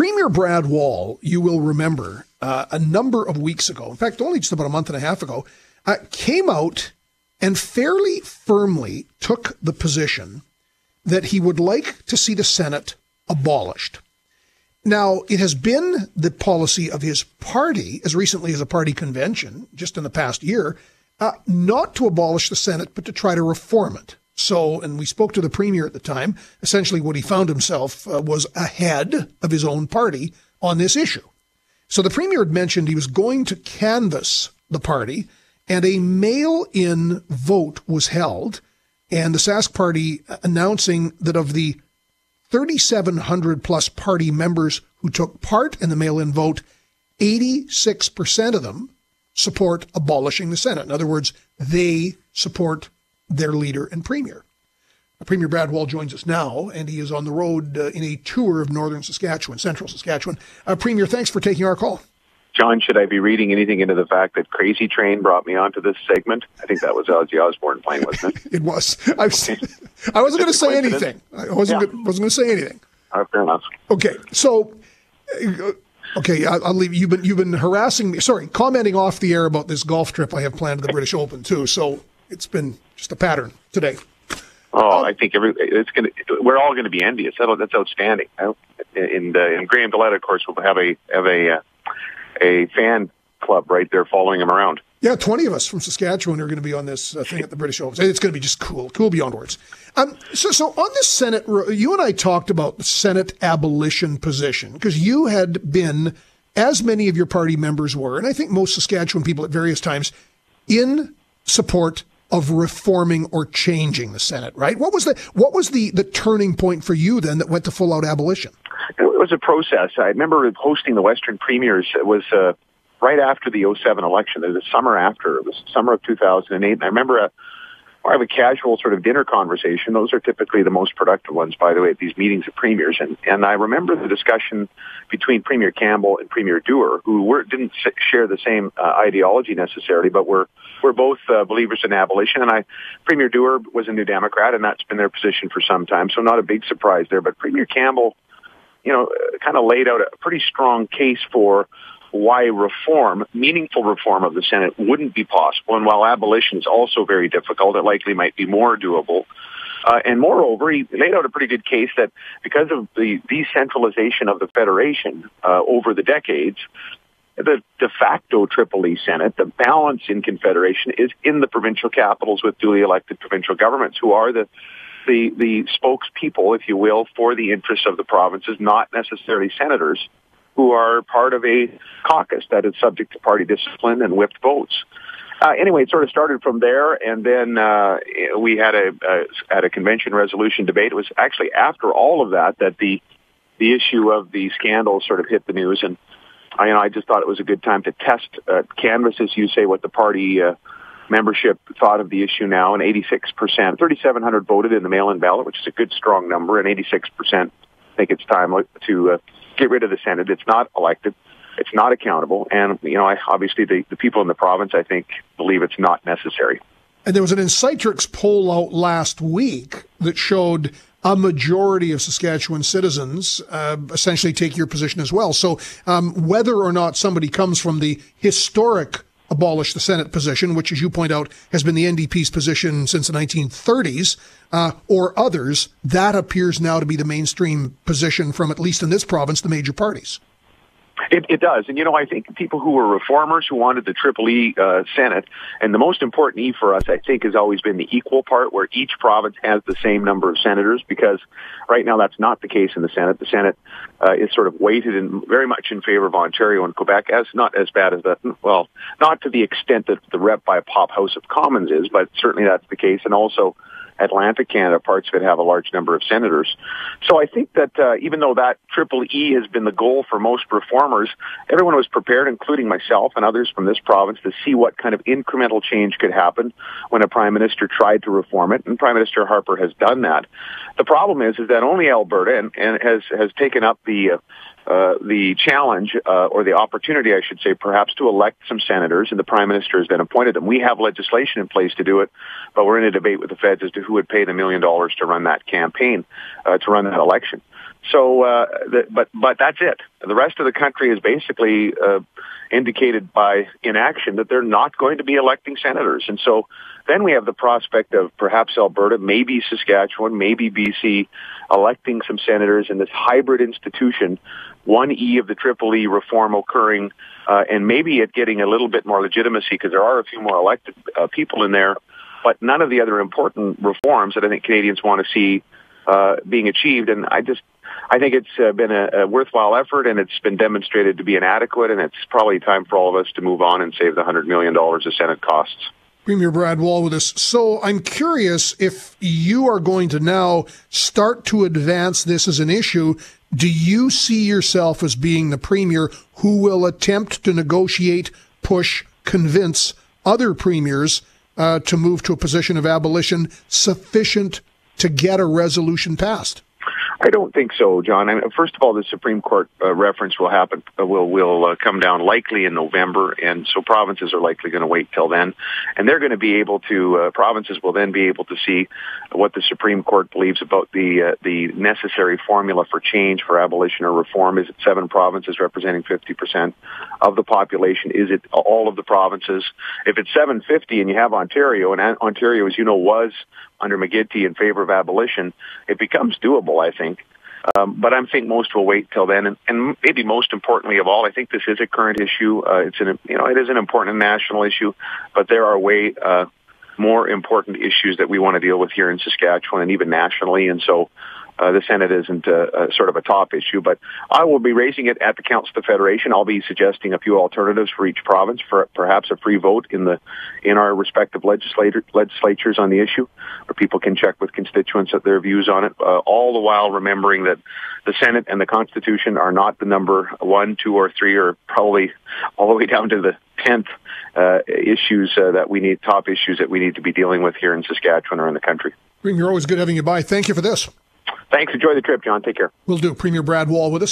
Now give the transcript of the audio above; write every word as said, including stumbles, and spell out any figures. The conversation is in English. Premier Brad Wall, you will remember, uh, a number of weeks ago, in fact, only just about a month and a half ago, uh, came out and fairly firmly took the position that he would like to see the Senate abolished. Now, it has been the policy of his party, as recently as a party convention, just in the past year, uh, not to abolish the Senate, but to try to reform it. So, and we spoke to the premier at the time, essentially what he found himself uh, was ahead of his own party on this issue. So the premier had mentioned he was going to canvass the party, and a mail-in vote was held, and the Sask Party announcing that of the three thousand seven hundred plus party members who took part in the mail-in vote, eighty-six percent of them support abolishing the Senate. In other words, they support their leader and premier. Premier Brad Wall joins us now, and he is on the road uh, in a tour of northern Saskatchewan, central Saskatchewan. Uh, Premier, thanks for taking our call. John, should I be reading anything into the fact that Crazy Train brought me onto this segment? I think that was Ozzy Osbourne playing, wasn't it? It was. I've seen, I wasn't going to say anything. I wasn't yeah. gonna, wasn't going to say anything. Uh, fair enough. Okay, so okay, I'll, I'll leave. You've been you've been harassing me. Sorry, commenting off the air about this golf trip I have planned to the British Open too. So it's been just a pattern today. Oh, um, I think every it's going. We're all going to be envious. That's outstanding. And, uh, and Graham Gillette, of course, will have a have a. Uh, a fan club right there following him around. Yeah, twenty of us from Saskatchewan are going to be on this uh, thing at the British Open. It's going to be just cool, cool beyond words. Um, so, so on the Senate, you and I talked about the Senate abolition position because you had been, as many of your party members were, and I think most Saskatchewan people at various times, in support of reforming or changing the Senate, right? What was the what was the, the turning point for you then that went to full-out abolition? It was a process. I remember hosting the Western Premiers. It was uh, right after the oh seven election. It was the summer after. It was the summer of two thousand eight. And I remember a, I have a casual sort of dinner conversation. Those are typically the most productive ones, by the way, at these meetings of premiers. And, and I remember the discussion between Premier Campbell and Premier Doer, who were, didn't share the same uh, ideology necessarily, but were, were both uh, believers in abolition. And I, Premier Doer was a New Democrat, and that's been their position for some time, so not a big surprise there. But Premier Campbell, you know, kind of laid out a pretty strong case for why reform, meaningful reform of the Senate wouldn't be possible. And while abolition is also very difficult, it likely might be more doable. Uh, and moreover, he laid out a pretty good case that because of the decentralization of the Federation uh, over the decades, the de facto Triple E Senate, the balance in Confederation is in the provincial capitals with duly elected provincial governments who are the the the spokespeople, if you will, for the interests of the provinces, not necessarily senators who are part of a caucus that is subject to party discipline and whipped votes. Uh, anyway, it sort of started from there, and then uh, we had a, a at a convention resolution debate. It was actually after all of that that the the issue of the scandal sort of hit the news, and I, you know, I just thought it was a good time to test uh, canvas, as you say, what the party Uh, membership thought of the issue now, and eighty-six percent, three thousand seven hundred voted in the mail-in ballot, which is a good, strong number, and eighty-six percent think it's time to uh, get rid of the Senate. It's not elected. It's not accountable. And, you know, I, obviously the, the people in the province, I think, believe it's not necessary. And there was an Insightrix poll out last week that showed a majority of Saskatchewan citizens uh, essentially take your position as well. So um, whether or not somebody comes from the historic abolish the Senate position, which, as you point out, has been the N D P's position since the nineteen thirties, uh, or others, that appears now to be the mainstream position from, at least in this province, the major parties. It, it does. And, you know, I think people who were reformers who wanted the Triple E uh, Senate, and the most important E for us, I think, has always been the equal part, where each province has the same number of senators, because right now that's not the case in the Senate. The Senate uh, is sort of weighted in, very much in favor of Ontario and Quebec, as not as bad as that, well, not to the extent that the rep by pop House of Commons is, but certainly that's the case. And also Atlantic Canada, parts of it have a large number of senators. So I think that uh, even though that Triple E has been the goal for most reformers, everyone was prepared, including myself and others from this province, to see what kind of incremental change could happen when a Prime Minister tried to reform it, and Prime Minister Harper has done that. The problem is, is that only Alberta and, and has, has taken up the uh, Uh, the challenge, uh, or the opportunity, I should say, perhaps, to elect some senators, and the Prime Minister has then appointed them. We have legislation in place to do it, but we're in a debate with the feds as to who would pay the million dollars to run that campaign, uh, to run that election. So, uh, the, but but that's it. The rest of the country is basically uh, indicated by inaction that they're not going to be electing senators. And so then we have the prospect of perhaps Alberta, maybe Saskatchewan, maybe B C, electing some senators in this hybrid institution, one E of the triple E reform occurring, uh, and maybe it getting a little bit more legitimacy because there are a few more elected uh, people in there, but none of the other important reforms that I think Canadians want to see uh, being achieved. And I just... I think it's uh, been a, a worthwhile effort, and it's been demonstrated to be inadequate, and it's probably time for all of us to move on and save the one hundred million dollars of Senate costs. Premier Brad Wall with us. So I'm curious if you are going to now start to advance this as an issue. Do you see yourself as being the premier who will attempt to negotiate, push, convince other premiers uh, to move to a position of abolition sufficient to get a resolution passed? I don't think so, John. I mean, first of all, the Supreme Court uh, reference will happen, uh, will will uh, come down likely in November, and so provinces are likely going to wait till then, and they're going to be able to. Uh, provinces will then be able to see what the Supreme Court believes about the uh, the necessary formula for change, for abolition or reform. Is it seven provinces representing fifty percent of the population? Is it all of the provinces? If it's seven fifty and you have Ontario, and Ontario, as you know, was under McGuinty in favor of abolition, it becomes doable, I think. Um, but I think most will wait till then, and, and maybe most importantly of all, I think this is a current issue. Uh, it's an, you know, it is an important national issue, but there are way uh, more important issues that we want to deal with here in Saskatchewan and even nationally. And so, uh, the Senate isn't uh, uh, sort of a top issue, but I will be raising it at the Council of the Federation. I'll be suggesting a few alternatives for each province, for perhaps a free vote in the in our respective legislator, legislatures on the issue, where people can check with constituents at their views on it, uh, all the while remembering that the Senate and the Constitution are not the number one, two, or three, or probably all the way down to the tenth uh, issues uh, that we need, top issues that we need to be dealing with here in Saskatchewan or in the country. You're always good having you by. Thank you for this. Thanks. Enjoy the trip, John. Take care. Will do. Premier Brad Wall with us.